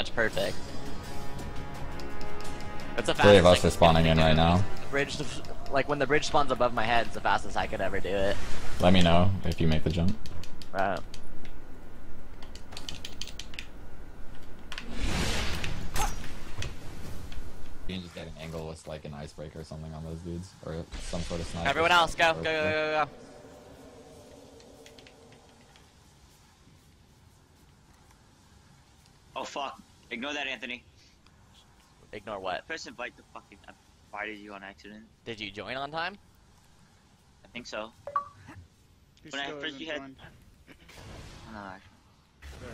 much perfect. That's the fastest. Three of us are spawning in right now. Bridge, like when the bridge spawns above my head, it's the fastest I could ever do it. Let me know if you make the jump. Right. You can just get an angle with like an icebreaker or something on those dudes, or some sort of sniper. Everyone else, go, go, go, go, go. Oh fuck! Ignore that, Anthony. Ignore what? First, invite the fucking. I invited you on accident. Did you join on time? I think so. When I first you had. Oh, no. There we go.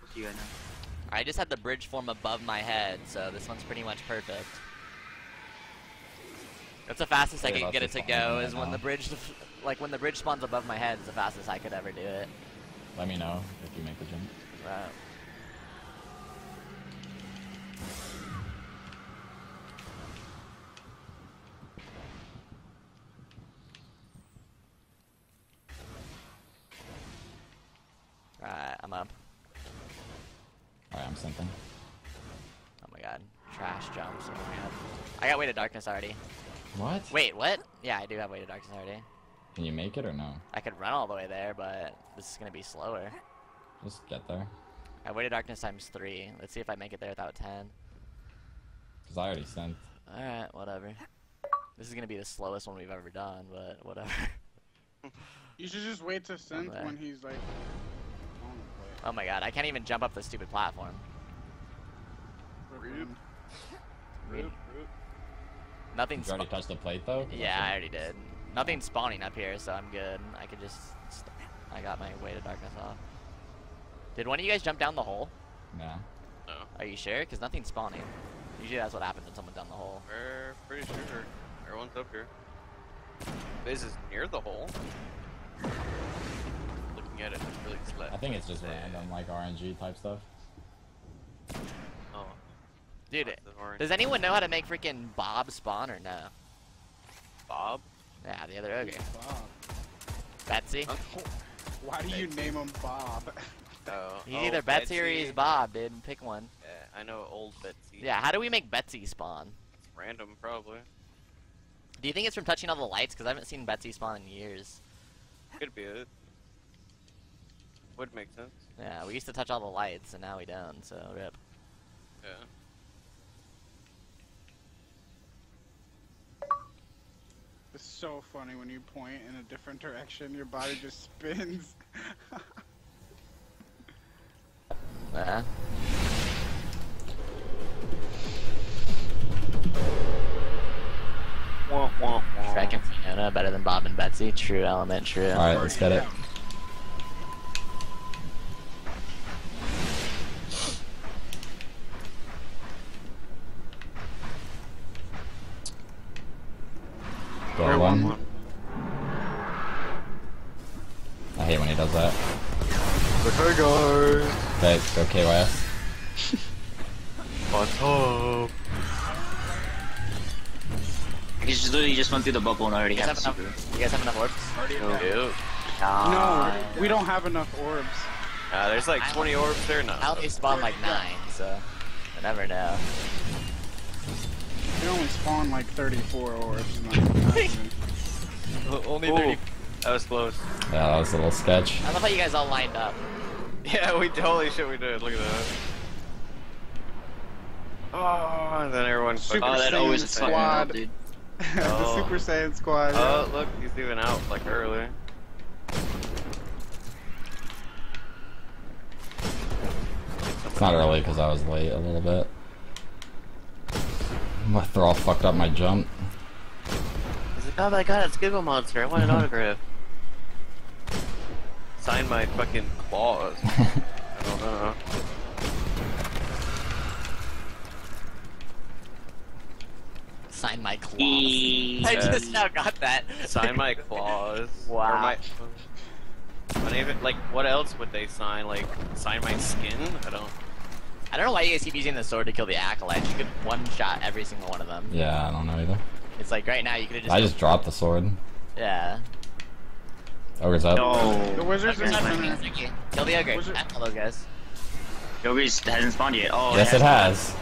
What's you right now? I just had the bridge form above my head, so this one's pretty much perfect. That's the fastest I can get it to go. Is when the bridge, like when the bridge spawns above my head, is the fastest I could ever do it. Let me know if you make the jump. Right. Right, I'm up. Alright, I'm sinking. Oh my god. Trash jumps. Oh my god. I got Weight of Darkness already. What? Wait, what? Yeah, I do have Weight of Darkness already. Can you make it or no? I could run all the way there, but this is gonna be slower. Just get there. I Weight of Darkness times 3. Let's see if I make it there without 10. Cause I already sent. Alright, whatever. This is gonna be the slowest one we've ever done, but whatever. You should just wait to send when he's like. Oh my god, I can't even jump up the stupid platform. Rip. Rip. Rip. Nothing's. You already touched the plate though? Yeah, I already did. Nothing's spawning up here, so I'm good. I could just. I got my Weight of Darkness off. Did one of you guys jump down the hole? No. No. Are you sure? Because nothing's spawning. Usually that's what happens when someone's down the hole. We're pretty sure. Everyone's up here. This is near the hole. Looking at it, it's really slick. I think it's just random, like RNG type stuff. Oh. Dude, does anyone know how to make freaking Bob spawn or no? Bob? Yeah, the other ogre. Bob. Betsy? Why do you name him Bob? He's either Betsy or he's Bob, dude. Pick one. Yeah, I know old Betsy. Yeah, how do we make Betsy spawn? It's random, probably. Do you think it's from touching all the lights? Because I haven't seen Betsy spawn in years. Could be it. Would make sense. Yeah, we used to touch all the lights, and now we don't, so rip. Yeah. It's so funny when you point in a different direction, your body just spins. Nah. Shrek and Fiona better than Bob and Betsy. True element, true. Alright, let's get it. One. I hate when he does that. Okay, guys. Okay, go KYS. On top. I just literally just went through the bubble and already have super. You guys have enough orbs? No. No, we don't have enough orbs. There's like 20 orbs there now. I'll spawn like 9, so I never know. They only spawn like 34 orbs. Only 30. That was close. Yeah, that was a little sketch. I love how you guys all lined up. Yeah, we totally shit we did. Look at that. Oh, and then everyone. Super that always squad. Dude. The Super Saiyan squad. Oh, look, he's even out like earlier. It's not early because I was late a little bit. My thrall fucked up my jump. He's like, oh my god, it's Giggle Monster. I want an autograph. Sign my fucking claws. I don't know. Sign my claws. Yes. I just now got that. Sign my claws. Wow. Or my even, like, what else would they sign? Like, sign my skin? I don't know why you guys keep using the sword to kill the acolytes. You could one-shot every single one of them. Yeah, I don't know either. It's like right now you could have just. I just dropped the sword. Yeah. Ogre's up. No. The wizard's in my kill the ogre. Hello, guys. The ogre hasn't spawned yet. Oh, yes, it has.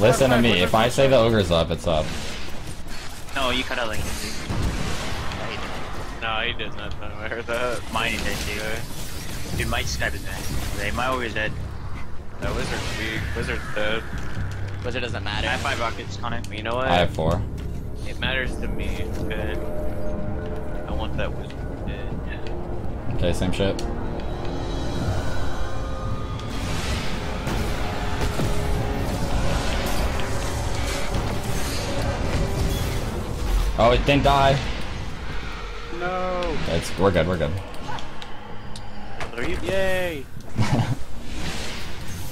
Listen to me. If I say the ogre's up, it's up. No, you cut out like this. No, he did nothing. I heard that. Mine did too. Dude, my Skype is dead. My ogre's dead. The wizard's big. Wizard's dead. Wizard doesn't matter. I have 5 rockets on it. You know what? I have 4. It matters to me. Good. I want that wizard dead. Yeah. Okay, same shit. Oh, it didn't die. No. It's, we're good, we're good. 3, yay.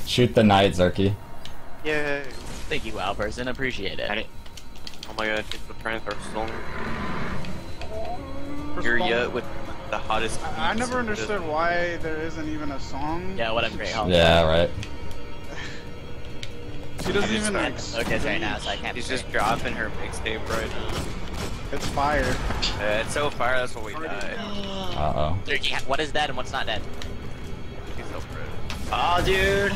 Shoot the knight, Zerky. Yay. Thank you, Al person. Appreciate it. Oh my god, it's the transfer storm. You're yet with the hottest. I never understood why there isn't even a song. Yeah, what a great help. Yeah, right. She doesn't even like focus right now, so I can't. She's just dropping her mixtape right now. It's fire. It's so fire, that's what we died. Uh oh. Dude, what is dead and what's not dead? He's over it. Oh, dude.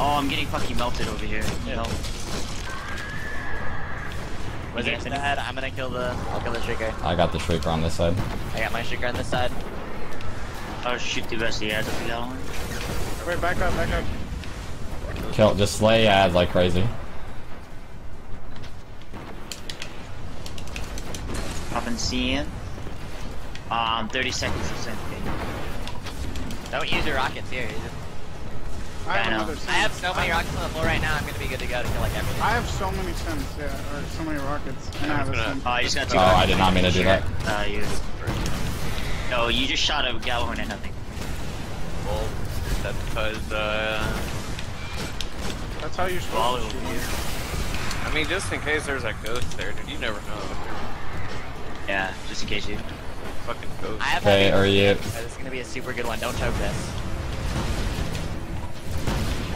Oh, I'm getting fucking melted over here. Yeah. Wizard's dead. I'm gonna kill the. I'll kill the shrieker. I got the shrieker on this side. I got my shrieker on this side. I'll shoot the best he has if we got one. Wait, back up, back up. Kill, just slay ads like crazy. Popping C in. 30 seconds of safety. Don't use your rockets here. I have so many rockets on the floor right now. I'm gonna be good to go to kill like everything. I have so many sims, yeah, or so many rockets. And I have you just got 2 rockets. I did not mean to do that. No, you just shot a Galahorn at nothing. Well, that's because that's how you're supposed to shoot. I mean, just in case there's a ghost there, dude. You never know. Yeah, just in case you fucking ghost. Hey, are you? This is gonna be a super good one. Don't choke this.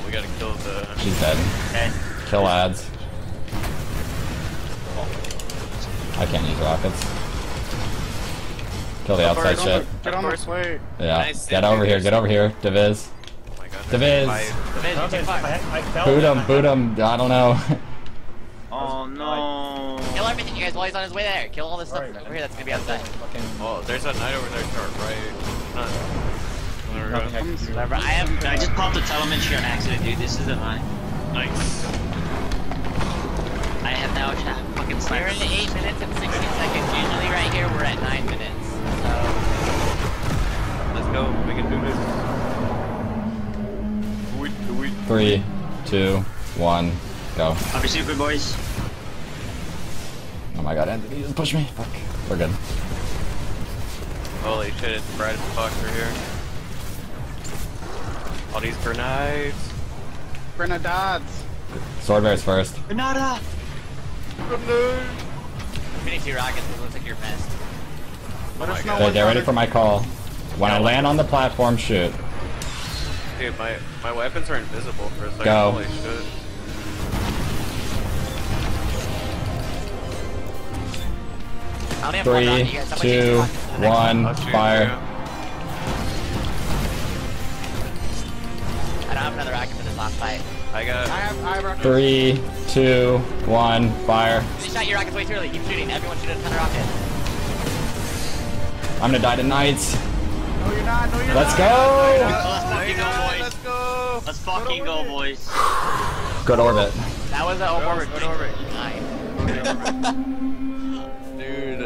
We gotta kill the. She's dead. And kill ads. I can't use rockets. Kill the outside shit. Get on the plate. Yeah. Nice. Get over here. Get over here. Deviz. Oh my god. Deviz. Boot him. Boot him. I don't know. Oh no. Kill everything, you guys, while he's on his way there. Kill all this stuff over here that's gonna be outside. Oh, there's a knight over there to our right. I just popped the telemetry on accident, dude. This isn't mine. Nice. I have now a fucking sniper. We're in 8 minutes and 60 seconds. Usually right here we're at 9 minutes. So let's go. We can do this. 3, 2, 1, go. Copy super, boys. Oh my god, Anthony just pushed me. Fuck. We're good. Holy shit, it's bright as fuck right here. All these grenades. Grenades. Swordbear's first. Grenada. Grenade. We need 2 rockets. It looks like you're missed. They're ready for my call. When I land on the platform, shoot. Dude, my weapons are invisible for a second. Go. Holy shit. I only have 3, 2, 1, fire. Yeah. I have another rocket for this last fight. I got. I have rockets. 3, 2, 1, fire. You shot your rockets way too early. Keep shooting. Everyone shoot a ton of rockets. I'm gonna die tonight. No, you're not. No, you're not. Let's go. Let's fucking go, boys. Go to orbit. That was an orbit. Go to orbit. Dude,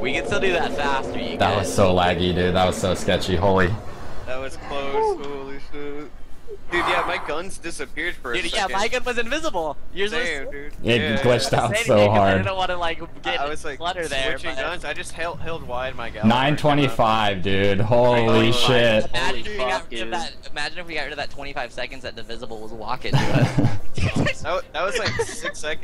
we can still do that faster. You that guys. Was so laggy, dude. That was so sketchy. Holy. That was close. Ooh. Holy shit. Dude, yeah, my guns disappeared for a second. Yeah, my gun was invisible. Yours was... Dude. It glitched out so hard. I didn't want to, like, get clutter there. Guns. I just held wide my gun. 925, dude. Holy shit. Imagine if we got rid of that 25 seconds that divisible was walking to us. That was, like, 6 seconds.